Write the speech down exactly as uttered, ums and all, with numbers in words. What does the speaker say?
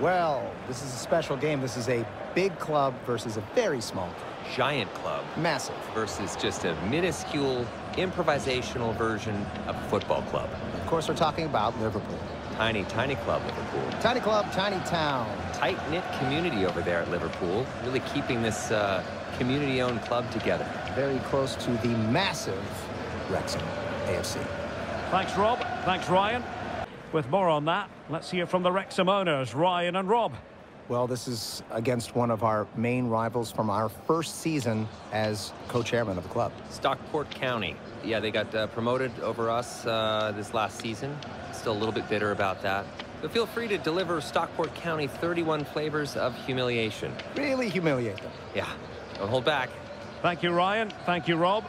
Well, this is a special game. This is a big club versus a very small club. Giant club. Massive. Versus just a minuscule, improvisational version of a football club. Of course, we're talking about Liverpool. Tiny, tiny club, Liverpool. Tiny club, tiny town. Tight-knit community over there at Liverpool. Really keeping this uh, community-owned club together. Very close to the massive Wrexham A F C. Thanks, Rob. Thanks, Ryan. With more on that, let's hear from the Wrexham owners, Ryan and Rob. Well, this is against one of our main rivals from our first season as co-chairman of the club. Stockport County. Yeah, they got uh, promoted over us uh, this last season. Still a little bit bitter about that. But feel free to deliver Stockport County thirty-one flavors of humiliation. Really humiliate them. Yeah, don't hold back. Thank you, Ryan. Thank you, Rob.